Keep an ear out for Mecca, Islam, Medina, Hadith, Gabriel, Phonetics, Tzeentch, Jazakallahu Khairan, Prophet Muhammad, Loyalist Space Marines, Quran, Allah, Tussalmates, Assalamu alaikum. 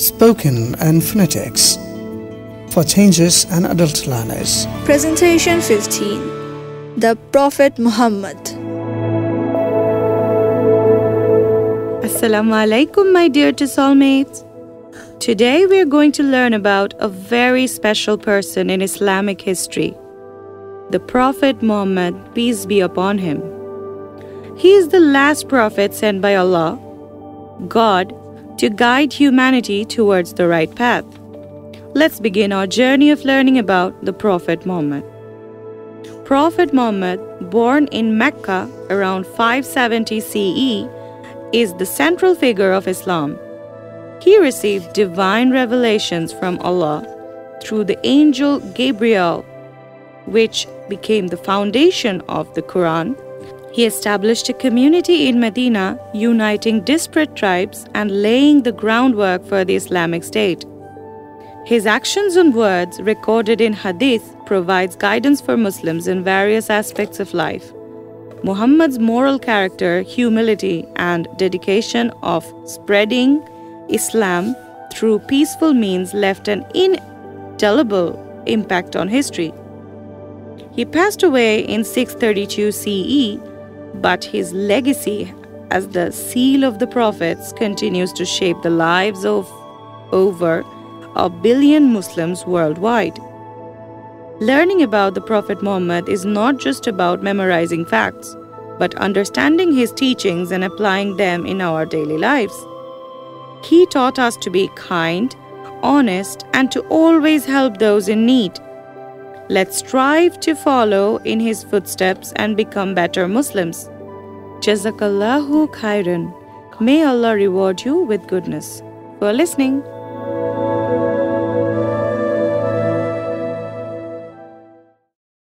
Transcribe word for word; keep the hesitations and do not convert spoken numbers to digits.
spoken and phonetics for changes and adult learners. Presentation fifteen. The Prophet Muhammad. Assalamu alaikum, my dear Tussalmates. Today we are going to learn about a very special person in Islamic history, the Prophet Muhammad, peace be upon him. He is the last prophet sent by Allah, God, to guide humanity towards the right path. Let's begin our journey of learning about the Prophet Muhammad. Prophet Muhammad, born in Mecca around five seventy C E, is the central figure of Islam. He received divine revelations from Allah through the angel Gabriel, which became the foundation of the Quran. He established a community in Medina, uniting disparate tribes and laying the groundwork for the Islamic State. His actions and words recorded in Hadith provides guidance for Muslims in various aspects of life. Muhammad's moral character, humility, and dedication of spreading Islam through peaceful means left an indelible impact on history. He passed away in six thirty-two C E, but his legacy as the seal of the prophets continues to shape the lives of over a billion Muslims worldwide. Learning about the Prophet Muhammad is not just about memorizing facts, but understanding his teachings and applying them in our daily lives. He taught us to be kind, honest, and to always help those in need. Let's strive to follow in his footsteps and become better Muslims. Jazakallahu Khairan. May Allah reward you with goodness. For listening.